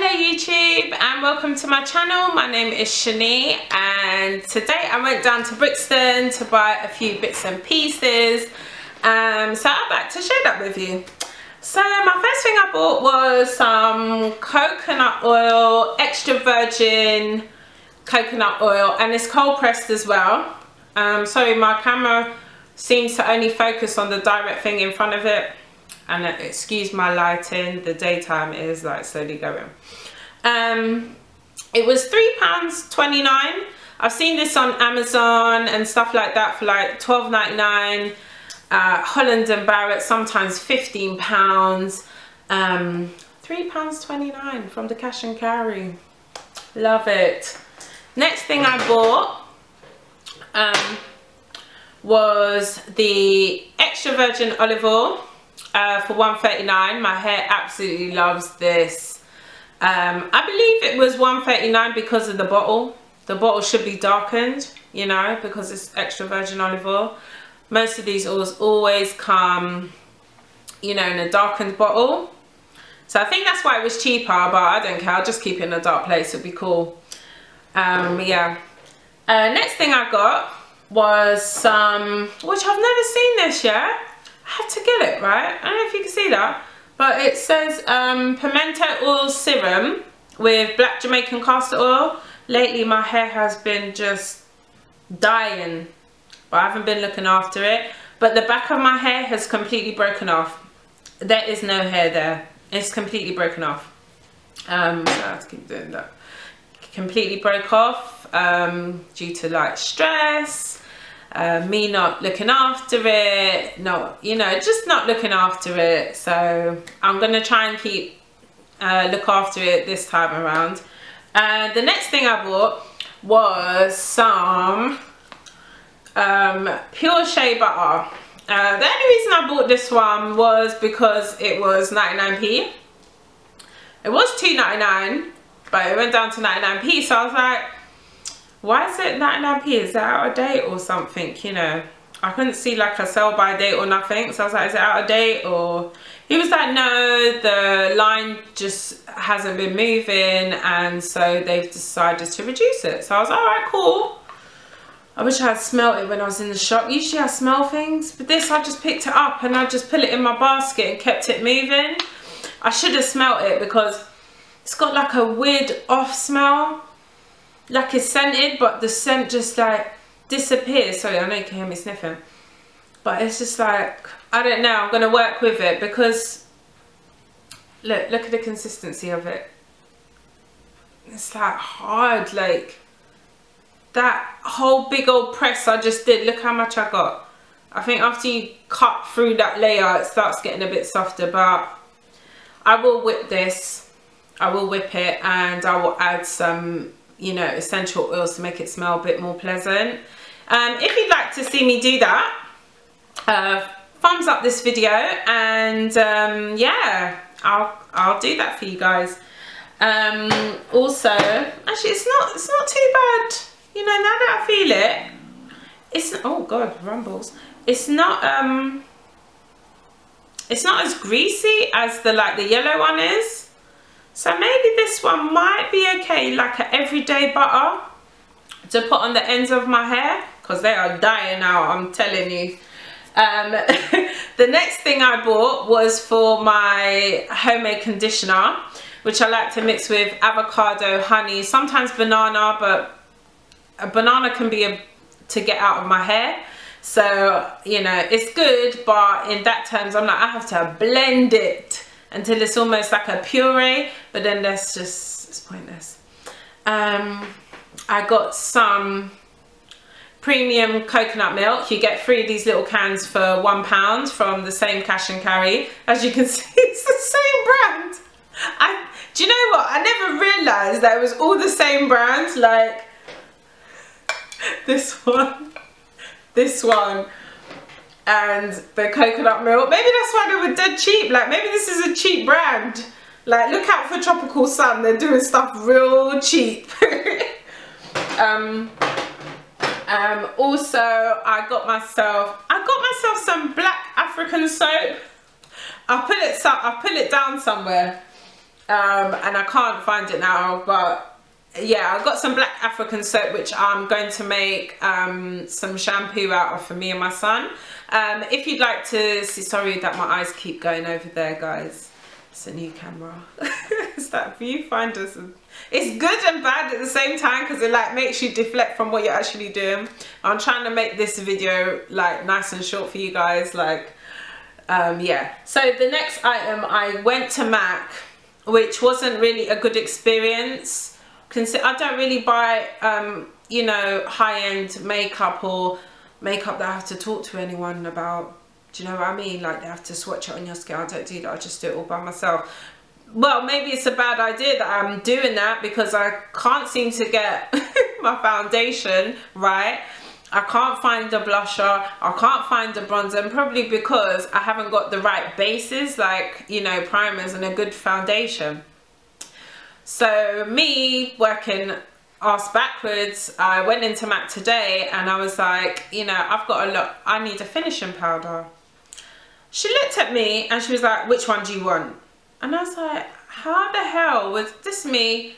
Hello YouTube and welcome to my channel. My name is Shoonnee and today I went down to Brixton to buy a few bits and pieces, so I'd like to share that with you. So my first thing I bought was some coconut oil, extra virgin coconut oil, and it's cold pressed as well. Sorry, my camera seems to only focus on the direct thing in front of it. And excuse my lighting, the daytime is like slowly going. It was £3.29. I've seen this on Amazon and stuff like that for like £12.99. Holland and Barrett, sometimes £15. £3.29 from the cash and carry. Love it. Next thing I bought was the extra virgin olive oil. For £1.39. My hair absolutely loves this. I believe it was £1.39 because of the bottle. The bottle should be darkened, you know, because it's extra virgin olive oil. Most of these oils always come, you know, in a darkened bottle. So I think that's why it was cheaper, but I don't care. I'll just keep it in a dark place. It'll be cool. Next thing I got was some, which I've never seen this yet. I had to get it, right? I don't know if you can see that, but it says pimento oil serum with black Jamaican castor oil. Lately my hair has been just dying, but I haven't been looking after it, but the back of my hair has completely broken off. There is no hair there, it's completely broken off. I have to keep doing that. Completely broke off due to like stress, me not looking after it, just not looking after it. So I'm gonna try and keep look after it this time around. The next thing I bought was some pure shea butter. The only reason I bought this one was because it was 99p. It was £2.99, but it went down to 99p, so I was like, why is it 99p? Is that out of date or something? You know, I couldn't see like a sell by date or nothing, so I was like, is it out of date? Or he was like, no, the line just hasn't been moving and so they've decided to reduce it. So I was like, all right, cool. I wish I had smelled it when I was in the shop. Usually I smell things, but this I just picked it up and I just put it in my basket and kept it moving. I should have smelled it because it's got like a weird off smell. Like it's scented, but the scent just like disappears. Sorry, I know you can hear me sniffing, but it's just like, I don't know, I'm gonna work with it because look at the consistency of it. It's like hard, like that whole big old press I just did, look how much I got. I think after you cut through that layer, it starts getting a bit softer, but I will whip this. I will whip it and I will add some, you know, essential oils to make it smell a bit more pleasant. If you'd like to see me do that, thumbs up this video and yeah, I'll do that for you guys. Also, actually it's not too bad, you know, now that I feel it. It's, oh god, rumbles. It's not as greasy as the like the yellow one is. So maybe this one might be okay, like an everyday butter to put on the ends of my hair, because they are dying out, I'm telling you. The next thing I bought was for my homemade conditioner, which I like to mix with avocado, honey, sometimes banana, but a banana can be to get out of my hair. So, you know, it's good, but in that terms, I'm like, I have to blend it until it's almost like a puree, but then that's just, it's pointless. I got some premium coconut milk. You get three of these little cans for £1 from the same cash and carry. As you can see, it's the same brand. Do you know what? I never realised that it was all the same brand. Like, this one, and the coconut milk. Maybe that's why they were dead cheap. Like, maybe this is a cheap brand. Like, look out for Tropical Sun. They're doing stuff real cheap. Also, I got myself some black African soap. I put it down somewhere. and I can't find it now, but yeah, I've got some black African soap which I'm going to make some shampoo out of for me and my son. If you'd like to see, sorry that my eyes keep going over there guys, it's a new camera. It's that viewfinder. It's good and bad at the same time because it like makes you deflect from what you're actually doing. I'm trying to make this video like nice and short for you guys, like yeah. So the next item, I went to MAC, which wasn't really a good experience. I don't really buy you know, high-end makeup or makeup that I have to talk to anyone about. Do you know what I mean? Like they have to swatch it on your skin. I don't do that. I just do it all by myself. Well, maybe it's a bad idea that I'm doing that because I can't seem to get my foundation right. I can't find a blusher, I can't find a bronzer, and probably because I haven't got the right bases, like, you know, primers and a good foundation. So me working ass backwards, I went into MAC today and I was like, you know, I've got a lot, I need a finishing powder. She looked at me and she was like, which one do you want? And I was like, how the hell was this me?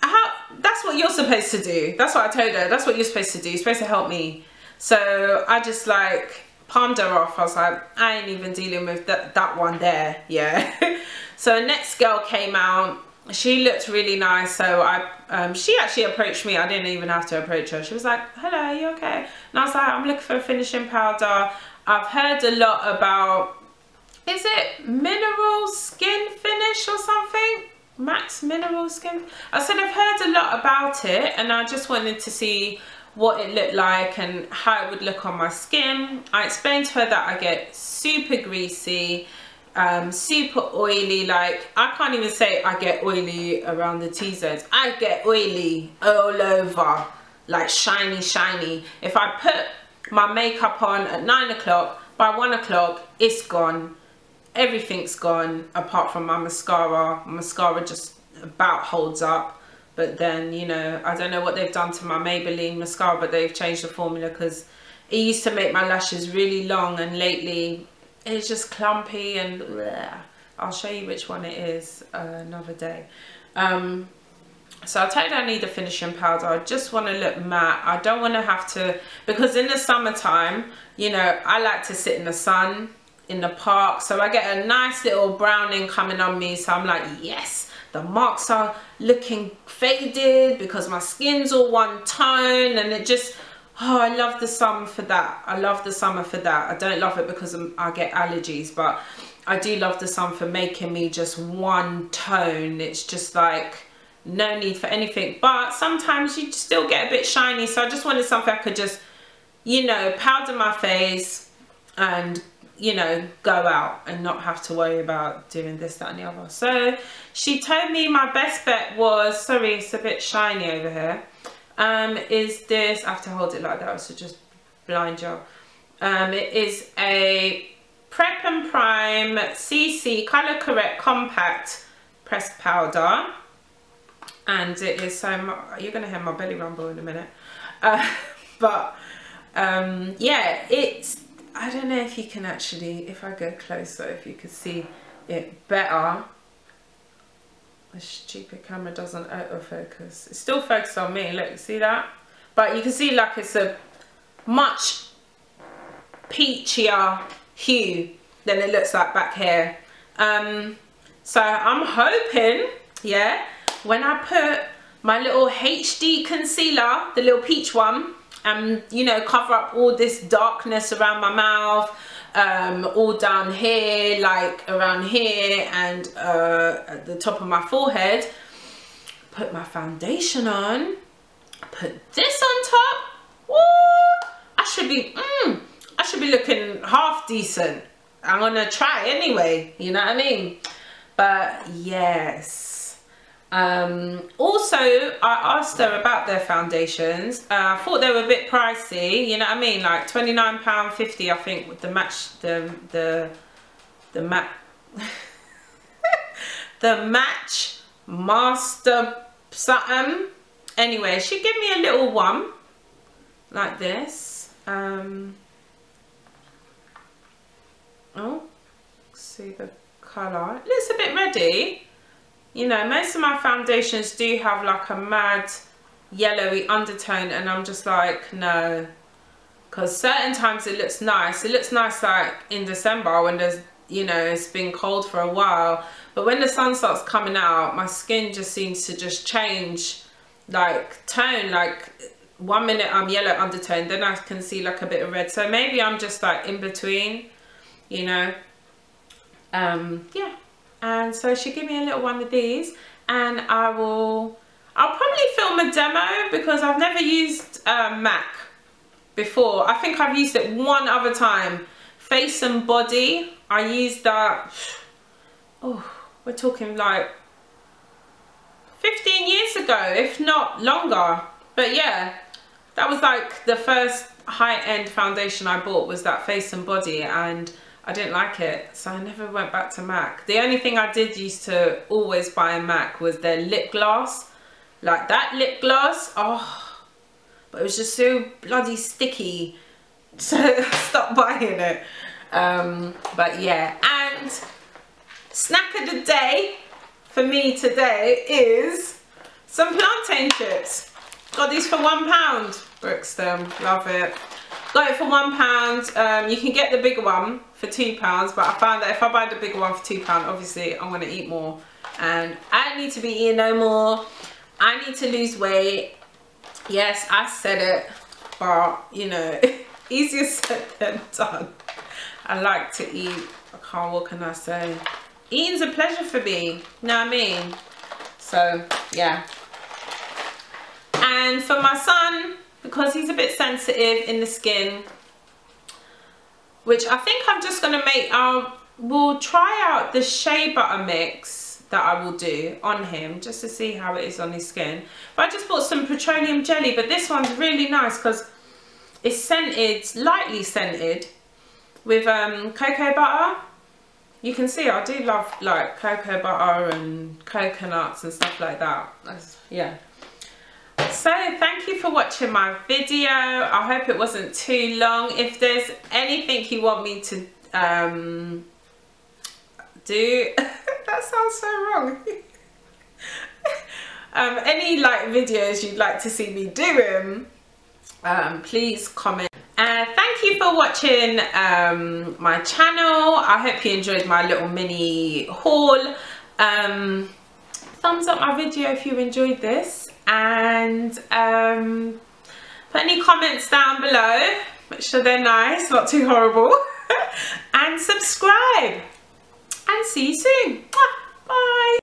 How, that's what you're supposed to do. That's what I told her. That's what you're supposed to do. You're supposed to help me. So I just like palmed her off. I was like, I ain't even dealing with that one there. Yeah. So next girl came out. She looked really nice. So I, she actually approached me. I didn't even have to approach her. She was like, hello, are you okay? And I was like, I'm looking for a finishing powder. I've heard a lot about, is it mineral skin finish or something? Max mineral skin. I said I've heard a lot about it and I just wanted to see what it looked like and how it would look on my skin. I explained to her that I get super greasy, super oily. Like I can't even say I get oily around the T-zones. I get oily all over, like shiny shiny. If I put my makeup on at 9 o'clock, by 1 o'clock it's gone. Everything's gone apart from my mascara. My mascara just about holds up, but then, you know, I don't know what they've done to my Maybelline mascara, but they've changed the formula because it used to make my lashes really long and lately it's just clumpy and bleh. I'll show you which one it is another day. So I told her I need a finishing powder. I just want to look matte. I don't want to have to, because in the summertime, you know, I like to sit in the sun in the park, so I get a nice little browning coming on me, so I'm like, yes, the marks are looking faded because my skin's all one tone, and it just, oh, I love the summer for that. I love the summer for that. I don't love it because I get allergies, but I do love the sun for making me just one tone. It's just like no need for anything, but sometimes you still get a bit shiny, so I just wanted something I could just, you know, powder my face and, you know, go out and not have to worry about doing this, that and the other. So she told me my best bet was, sorry it's a bit shiny over here, is this, I have to hold it like that so just blind you, it is a Prep and Prime CC Color Correct Compact Pressed Powder, and it is so much, you're gonna hear my belly rumble in a minute, but yeah, it's, I don't know if you can actually, if I go closer, if you could see it better. The stupid camera doesn't autofocus. It's still focused on me, look, see that? But you can see like it's a much peachier hue than it looks like back here. So I'm hoping, yeah, when I put my little HD concealer, the little peach one, and, you know, cover up all this darkness around my mouth, all down here, like around here, and at the top of my forehead, put my foundation on, put this on top. Woo! I should be looking half decent. I'm gonna try anyway, you know what I mean? But yes. Also I asked her about their foundations. I thought they were a bit pricey, you know what I mean, like £29.50 I think, with the match, the match master something. Anyway, she gave me a little one like this. Oh, see the colour, it looks a bit reddy. you know, most of my foundations do have like a mad yellowy undertone, and I'm just like, no. Because certain times it looks nice. It looks nice like in December when there's, you know, it's been cold for a while. But when the sun starts coming out, my skin just seems to just change like tone. Like one minute I'm yellow undertone, then I can see like a bit of red. So maybe I'm just like in between, you know. Yeah. And so she gave me a little one of these, and I'll probably film a demo because I've never used MAC before. I think I've used it one other time, Face and Body. I used that, oh, we're talking like 15 years ago, if not longer. But yeah, that was like the first high-end foundation I bought, was that Face and Body, and I didn't like it, so I never went back to MAC. The only thing I did used to always buy in MAC was their lip gloss, like that lip gloss, oh, but it was just so bloody sticky, so I stopped buying it. But yeah, and snack of the day for me today is some plantain chips. Got these for £1, Brixton, love it. Got it for £1. You can get the bigger one for £2, but I found that if I buy the bigger one for £2, obviously I'm going to eat more, and I need to be eating no more. I need to lose weight. Yes, I said it, but you know, easier said than done. I like to eat. I can't, what can I say? Eating's a pleasure for me, you know what I mean? So yeah. And for my son, because he's a bit sensitive in the skin, which I think I'm just gonna make, we'll try out the shea butter mix that I will do on him just to see how it is on his skin. But I just bought some petroleum jelly, but this one's really nice because it's scented, lightly scented with cocoa butter. You can see I do love like cocoa butter and coconuts and stuff like that. That's, yeah. So thank you for watching my video. I hope it wasn't too long. If there's anything you want me to do that sounds so wrong any like videos you'd like to see me doing, please comment. And thank you for watching my channel. I hope you enjoyed my little mini haul. Thumbs up my video if you enjoyed this, and put any comments down below. Make sure they're nice, not too horrible. And subscribe, and see you soon. Bye.